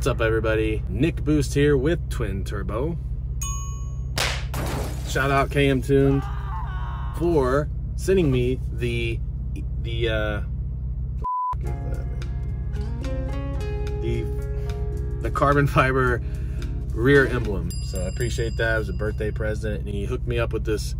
What's up, everybody? Nick Boost here with Twin Turbo. Shout out KM Tuned for sending me the carbon fiber rear emblem. So I appreciate that. It was a birthday present, and he hooked me up with this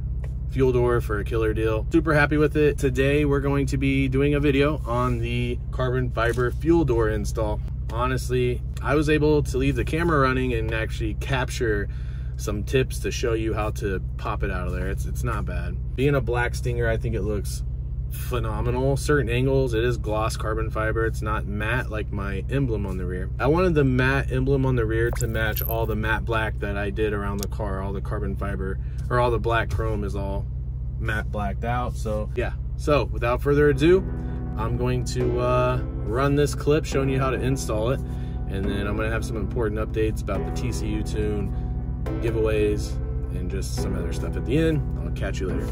fuel door for a killer deal. Super happy with it. Today we're going to be doing a video on the carbon fiber fuel door install. Honestly, I was able to leave the camera running and actually capture some tips to show you how to pop it out of there. It's not bad. Being a black stinger, I think it looks phenomenal. Certain angles, it is gloss carbon fiber. It's not matte like my emblem on the rear. I wanted the matte emblem on the rear to match all the matte black that I did around the car. All the carbon fiber, or all the black chrome, is all matte blacked out. So yeah, so without further ado, I'm going to run this clip showing you how to install it, and then I'm gonna have some important updates about the TCU tune, giveaways, and just some other stuff at the end. I'll catch you later.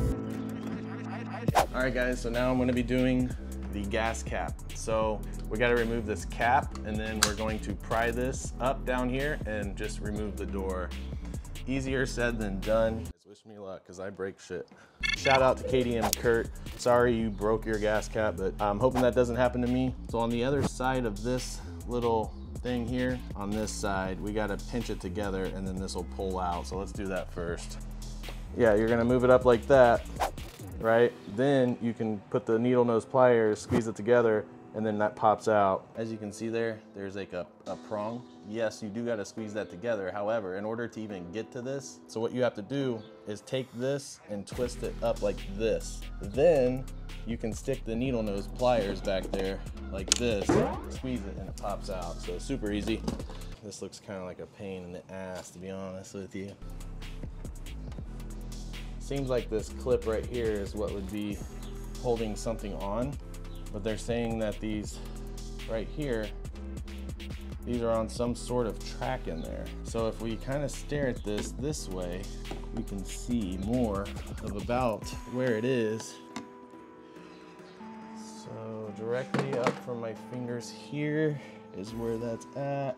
All right, guys, so now I'm gonna be doing the gas cap. So we gotta remove this cap, and then we're going to pry this up down here and just remove the door. Easier said than done. Wish me luck, because I break shit. Shout out to KDM Kurt. Sorry you broke your gas cap, but I'm hoping that doesn't happen to me. So on the other side of this little thing here, on this side, we gotta pinch it together, and then this will pull out. So let's do that first. Yeah, you're gonna move it up like that, right? Then you can put the needle nose pliers, squeeze it together, and then that pops out. As you can see there, there's like a prong. Yes, you do gotta squeeze that together. However, in order to even get to this, so what you have to do is take this and twist it up like this. Then you can stick the needle nose pliers back there like this, squeeze it, and it pops out. So super easy. This looks kind of like a pain in the ass, to be honest with you. Seems like this clip right here is what would be holding something on. But they're saying that these right here, these are on some sort of track in there. So if we kind of stare at this way, we can see more of about where it is. So directly up from my fingers here is where that's at.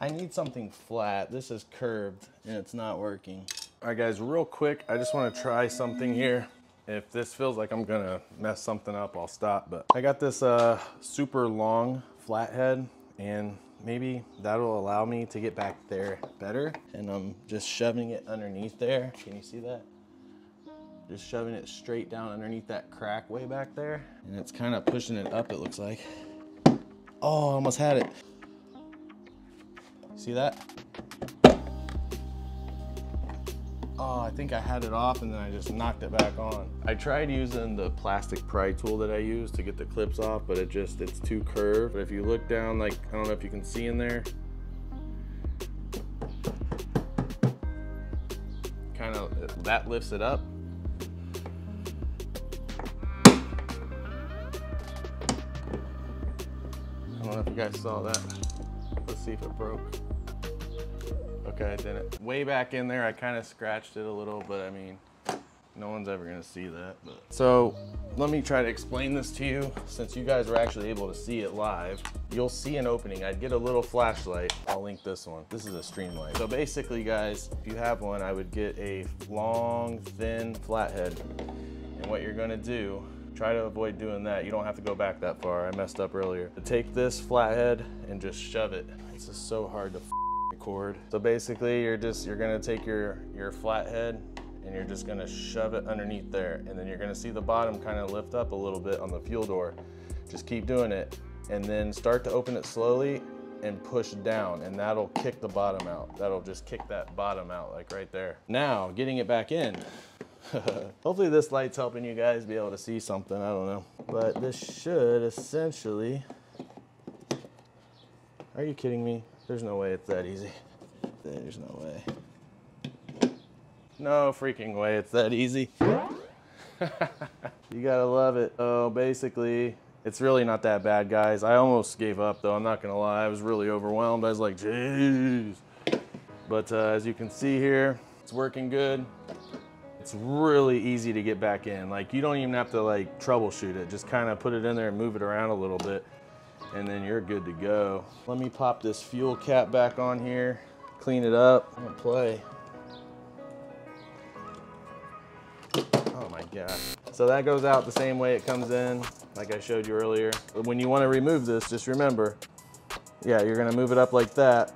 I need something flat. This is curved and it's not working. All right, guys, real quick, I just want to try something here. If this feels like I'm gonna mess something up, I'll stop. But I got this super long flathead, and maybe that'll allow me to get back there better. And I'm just shoving it underneath there. Can you see that? Just shoving it straight down underneath that crack way back there. And it's kind of pushing it up, it looks like. Oh, I almost had it. See that? Oh, I think I had it off and then I just knocked it back on. I tried using the plastic pry tool that I use to get the clips off, but it's too curved. But if you look down, like, I don't know if you can see in there, kind of, that lifts it up. I don't know if you guys saw that. Let's see if it broke. Okay, I didn't. Way back in there, I kind of scratched it a little, but I mean, no one's ever gonna see that. But. So let me try to explain this to you, since you guys were actually able to see it live. You'll see an opening. I'd get a little flashlight. I'll link this one. This is a stream light. So basically, guys, if you have one, I would get a long, thin flathead. And what you're gonna do, try to avoid doing that. You don't have to go back that far. I messed up earlier. But take this flathead and just shove it. This is so hard to cord. So basically you're gonna take your flathead and you're just gonna shove it underneath there, and then you're gonna see the bottom kind of lift up a little bit on the fuel door. Just keep doing it, and then start to open it slowly and push down, and that'll kick the bottom out. That'll just kick that bottom out, like right there. Now getting it back in. Hopefully this light's helping you guys be able to see something, I don't know. But this should essentially, are you kidding me? There's no way it's that easy. There's no way. No freaking way it's that easy. You gotta love it. Oh, basically, it's really not that bad, guys. I almost gave up, though, I'm not gonna lie. I was really overwhelmed. I was like, jeez. But as you can see here, it's working good. It's really easy to get back in. Like, you don't even have to, like, troubleshoot it. Just kind of put it in there and move it around a little bit. and then you're good to go. Let me pop this fuel cap back on here, clean it up, I'm gonna play. Oh my God. So that goes out the same way it comes in, like I showed you earlier. When you wanna remove this, just remember, yeah, you're gonna move it up like that,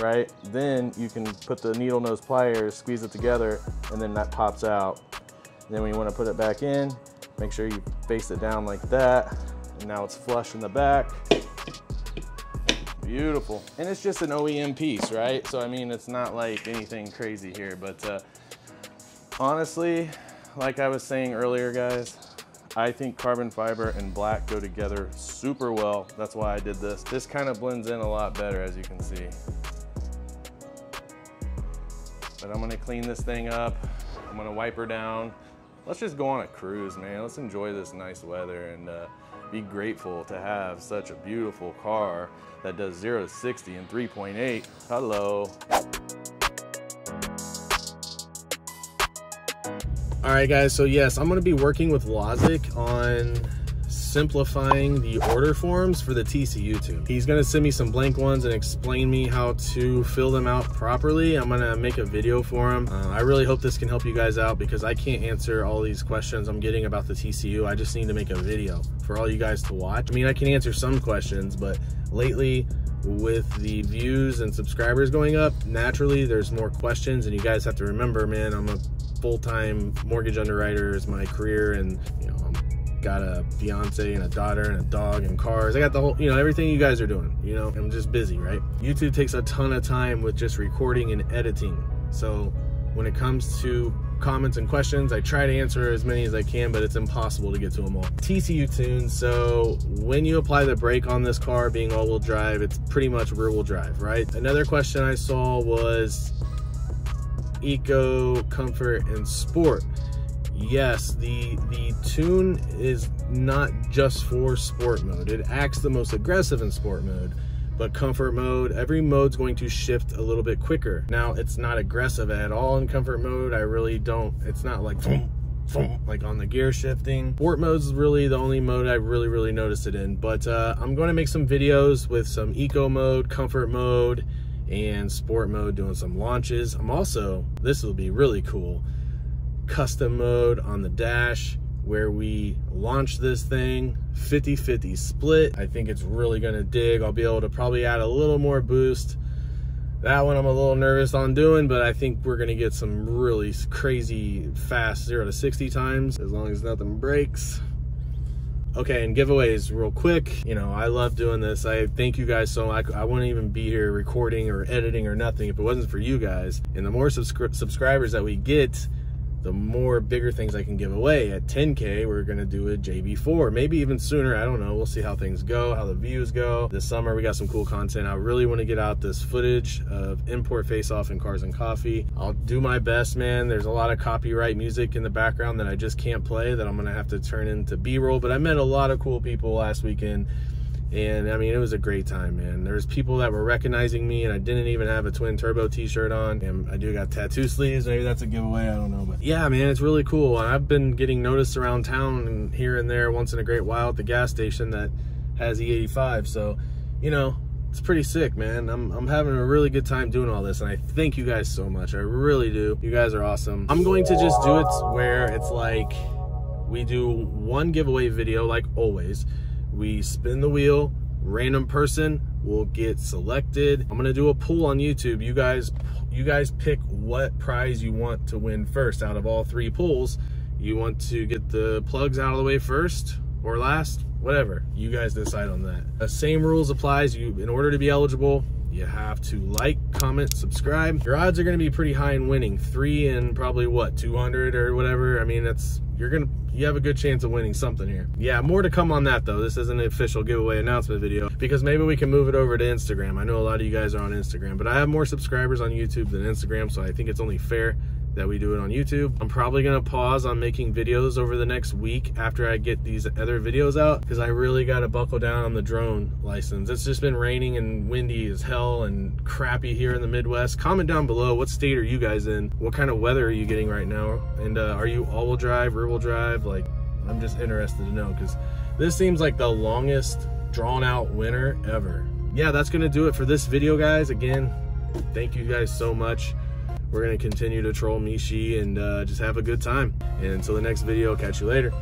right? Then you can put the needle nose pliers, squeeze it together, and then that pops out. Then when you wanna put it back in, make sure you face it down like that. And now it's flush in the back. Beautiful. And it's just an OEM piece, right? So I mean, it's not like anything crazy here, but honestly, like I was saying earlier, guys, I think carbon fiber and black go together super well. That's why I did this. This kind of blends in a lot better, as you can see. But I'm gonna clean this thing up. I'm gonna wipe her down. Let's just go on a cruise, man. Let's enjoy this nice weather and be grateful to have such a beautiful car that does 0 to 60 in 3.8. Hello. All right, guys, so yes, I'm gonna be working with Lazic on simplifying the order forms for the TCU tube. He's gonna send me some blank ones and explain me how to fill them out properly. I'm gonna make a video for him. I really hope this can help you guys out because I can't answer all these questions I'm getting about the TCU. I just need to make a video for all you guys to watch. I mean, I can answer some questions, but lately with the views and subscribers going up, naturally there's more questions, and you guys have to remember, man, I'm a full-time mortgage underwriter is my career, and you know, got a fiance and a daughter and a dog and cars. I got the whole, you know, everything you guys are doing, you know, I'm just busy, right? YouTube takes a ton of time with just recording and editing. So when it comes to comments and questions, I try to answer as many as I can, but it's impossible to get to them all. TCU Tuned, so when you apply the brake on this car being all-wheel drive, it's pretty much rear-wheel drive, right? Another question I saw was eco, comfort, and sport. Yes, the tune is not just for sport mode. It acts the most aggressive in sport mode, but comfort mode, every mode's going to shift a little bit quicker. Now, it's not aggressive at all in comfort mode. I really don't, it's not like boom, boom, like on the gear shifting. Sport mode's really the only mode I really noticed it in, but I'm gonna make some videos with some eco mode, comfort mode, and sport mode, doing some launches. I'm also, this will be really cool, custom mode on the dash where we launch this thing 50-50 split. I think it's really gonna dig. I'll be able to probably add a little more boost. That one I'm a little nervous on doing, but I think we're gonna get some really crazy fast 0 to 60 times as long as nothing breaks. Okay, and giveaways real quick. You know, I love doing this. I thank you guys so much. I wouldn't even be here recording or editing or nothing if it wasn't for you guys. And the more subscribers that we get, the more bigger things I can give away. At 10K, we're gonna do a JB4, maybe even sooner, I don't know. We'll see how things go, how the views go. This summer, we got some cool content. I really wanna get out this footage of Import Faceoff and Cars and Coffee. I'll do my best, man. There's a lot of copyright music in the background that I just can't play that I'm gonna have to turn into B-roll, but I met a lot of cool people last weekend. And I mean, it was a great time, man. There's people that were recognizing me, and I didn't even have a Twin Turbo t-shirt on. And I do got tattoo sleeves, maybe that's a giveaway, I don't know. But yeah, man, it's really cool. And I've been getting noticed around town and here and there once in a great while at the gas station that has E85. So, you know, it's pretty sick, man. I'm having a really good time doing all this, and I thank you guys so much. I really do. You guys are awesome. I'm going to just do it where it's like we do one giveaway video like always. We spin the wheel, random person will get selected. I'm gonna do a poll on YouTube. You guys pick what prize you want to win first out of all three polls. You want to get the plugs out of the way first or last, whatever. You guys decide on that. The same rules applies. In order to be eligible, you have to like, comment, subscribe. Your odds are gonna be pretty high in winning. 3 in probably what, 200 or whatever. I mean, that's, you have a good chance of winning something here. Yeah, more to come on that though. This isn't an official giveaway announcement video because maybe we can move it over to Instagram. I know a lot of you guys are on Instagram, but I have more subscribers on YouTube than Instagram, so I think it's only fair that we do it on YouTube. I'm probably gonna pause on making videos over the next week after I get these other videos out because I really gotta buckle down on the drone license. It's just been raining and windy as hell and crappy here in the Midwest. Comment down below, what state are you guys in? What kind of weather are you getting right now? And are you all-wheel drive, rear-wheel drive? Like, I'm just interested to know because this seems like the longest drawn out winner ever. Yeah, that's gonna do it for this video, guys. Again, thank you guys so much. We're gonna continue to troll Mishi and just have a good time. And until the next video, catch you later.